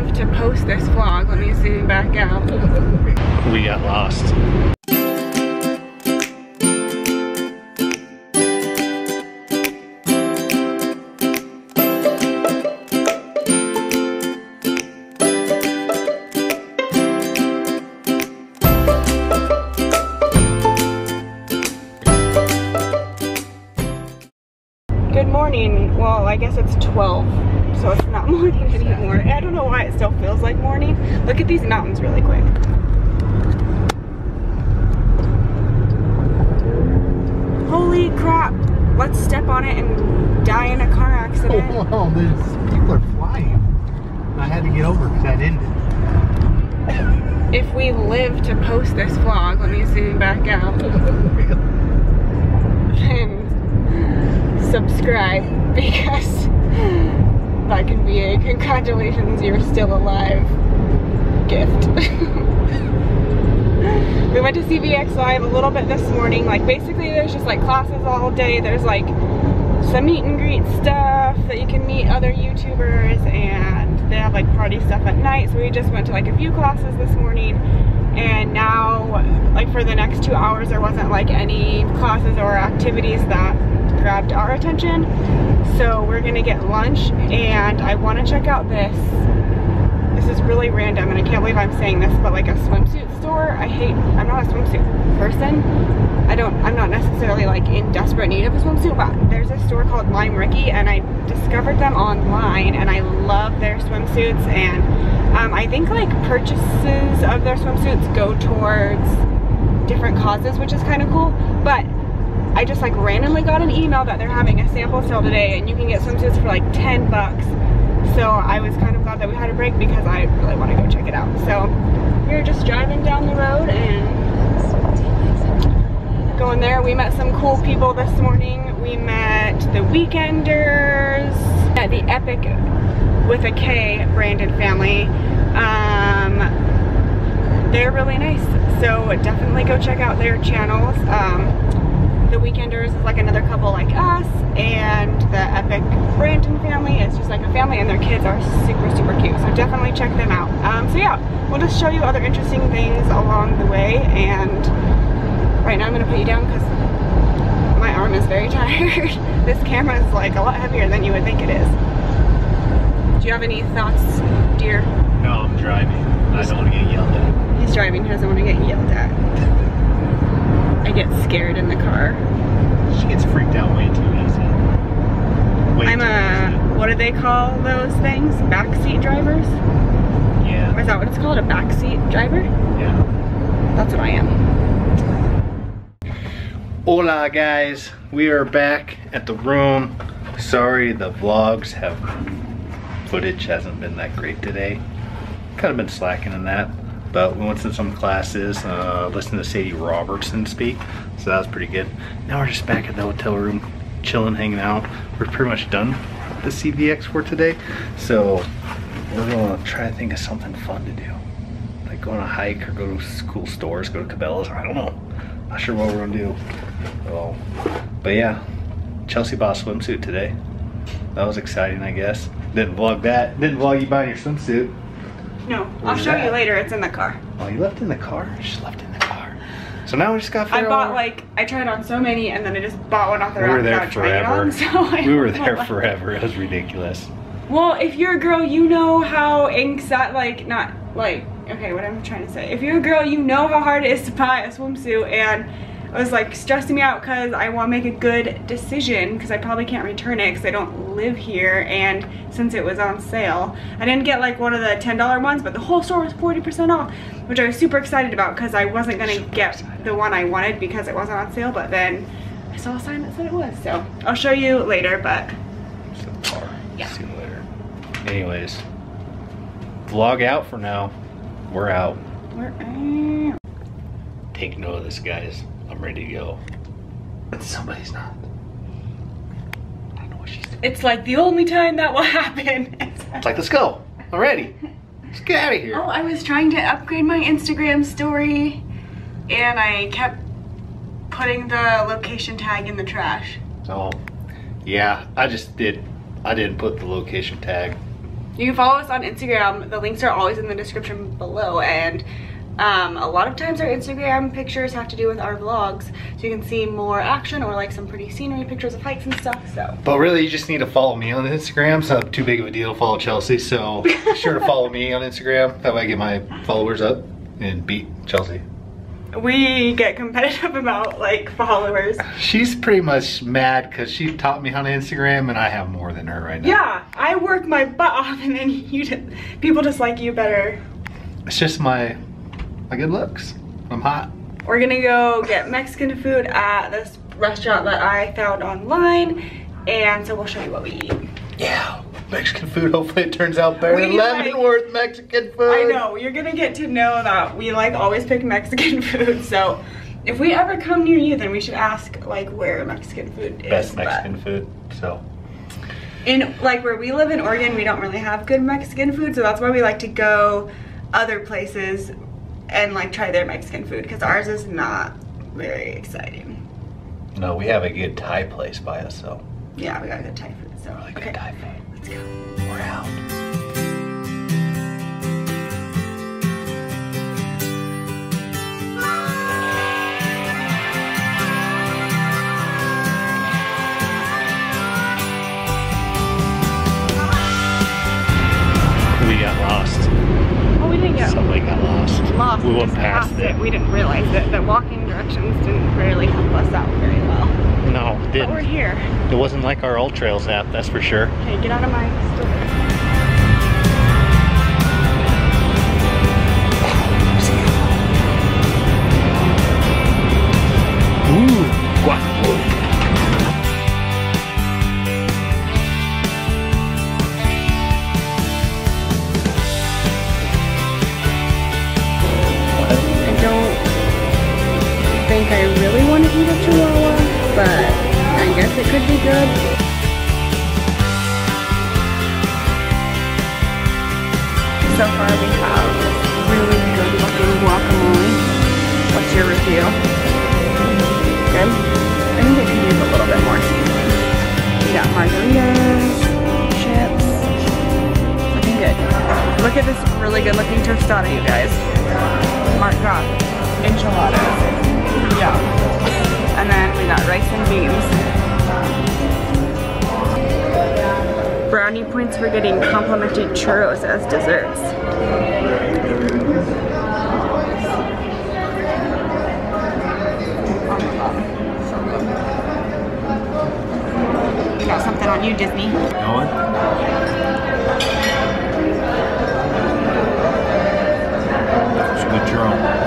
live to post this vlog. Let me zoom back out. We got lost. Well, I guess it's 12, so it's not morning anymore. I don't know why it still feels like morning. Look at these mountains really quick. Holy crap! Let's step on it and die in a car accident. Oh, wow, these people are flying. I had to get over because that ended. If we live to post this vlog, let me zoom back out. Subscribe, because that can be a congratulations you're still alive gift. We went to CVX Live a little bit this morning. Like basically there's just like classes all day. There's like some meet and greet stuff that you can meet other YouTubers, and they have like party stuff at night. So we just went to like a few classes this morning, and now like for the next 2 hours there wasn't like any classes or activities that grabbed our attention. So we're gonna get lunch, and I want to check out this is really random and I can't believe I'm saying this, but like a swimsuit store. I'm not a swimsuit person. I'm not necessarily like in desperate need of a swimsuit, but there's a store called Lime Ricky, and I discovered them online and I love their swimsuits, and I think like purchases of their swimsuits go towards different causes, which is kind of cool. But I just like randomly got an email that they're having a sample sale today and you can get swimsuits for like 10 bucks. So I was kind of glad that we had a break because I really want to go check it out. So we were just driving down the road and going there. We met some cool people this morning. We met the Weekenders at the Epic with a K Brandon family. They're really nice. So definitely go check out their channels. The Weekenders is like another couple like us, and the Epic Brandon family is just like a family, and their kids are super, super cute. So definitely check them out. So yeah, we'll just show you other interesting things along the way, and right now I'm going to put you down because my arm is very tired. This camera is like a lot heavier than you would think it is. Do you have any thoughts, dear? No, I'm driving. I don't want to get yelled at. He's driving. He doesn't want to get yelled at. I get scared in the car. She gets freaked out way too easy. What do they call those things? Backseat drivers? Yeah. Or is that what it's called? A backseat driver? Yeah. That's what I am. Hola guys, we are back at the room. Sorry the vlogs footage hasn't been that great today. Kind of been slacking in that. But we went to some classes, listened to Sadie Robertson speak, so that was pretty good. Now we're just back at the hotel room, chilling, hanging out. We're pretty much done with the CVX for today, so we're gonna try to think of something fun to do. Like go on a hike or go to cool stores, go to Cabela's, I don't know. Not sure what we're gonna do. So, but yeah, Chelsea bought a swimsuit today. That was exciting, I guess. Didn't vlog that, didn't vlog you buying your swimsuit. No, I'll show you later. It's in the car. Oh, you left in the car? She left in the car. So now we just got to figure out. I tried on so many, and then I just bought one off the rack. We were there forever. We were there forever. It was ridiculous. Well, if you're a girl, you know how anxiety, if you're a girl, you know how hard it is to buy a swimsuit, and it was like stressing me out because I want to make a good decision because I probably can't return it because I don't live here, and since it was on sale. I didn't get like one of the $10 ones, but the whole store was 40% off, which I was super excited about because I wasn't going to get the one I wanted because it wasn't on sale, but then I saw a sign that said it was. So I'll show you later, but yeah. See you later. Anyways, vlog out for now. We're out. We're out. Take note of this, guys. I'm ready to go. But somebody's not. I don't know what she's doing. It's like the only time that will happen. It's like, let's go. I'm ready. Let's get out of here. Oh, I was trying to upgrade my Instagram story, and I kept putting the location tag in the trash. Oh, yeah. I didn't put the location tag You can follow us on Instagram. The links are always in the description below, and a lot of times our Instagram pictures have to do with our vlogs, so you can see more action or like some pretty scenery pictures of hikes and stuff. So, but really you just need to follow me on Instagram. It's not too big of a deal to follow Chelsea, so be sure to follow me on Instagram. That way I get my followers up and beat Chelsea. We get competitive about like followers. She's pretty much mad because she taught me how to Instagram and I have more than her right now. Yeah, I work my butt off and then you people just like you better. It's just my good looks. I'm hot. We're gonna go get Mexican food at this restaurant that I found online, and so we'll show you what we eat. Yeah, Mexican food. Hopefully it turns out better than Leavenworth Mexican food. I know, you're gonna get to know that we like always pick Mexican food, so if we ever come near you, then we should ask like where Mexican food is. Best Mexican food, so. In like where we live in Oregon, we don't really have good Mexican food, so that's why we like to go other places and like try their Mexican food, because ours is not very exciting. No, we have a good Thai place by us, so. Yeah, we got a good Thai food, so. Really good Thai food. Let's go. We're out. We got lost. Oh, we didn't get lost. Somebody got lost. We went past it. We didn't realize that the walking directions didn't really help us out very well. No, it didn't. But we're here. It wasn't like our old trails app, that's for sure. Okay, get out of my store. Ooh, guacamole. I think I really want to eat a chihuahua, but I guess it could be good. So far we have really good looking guacamole. What's your review? Good? I think it could use a little bit more seasoning. We got margaritas, chips, looking good. Look at this really good looking tostada, you guys. Mark got enchiladas. Yeah. And then we got rice and beans. Brownie points for getting complimented churros as desserts. You got something on you, Disney. No one? It's a good churro.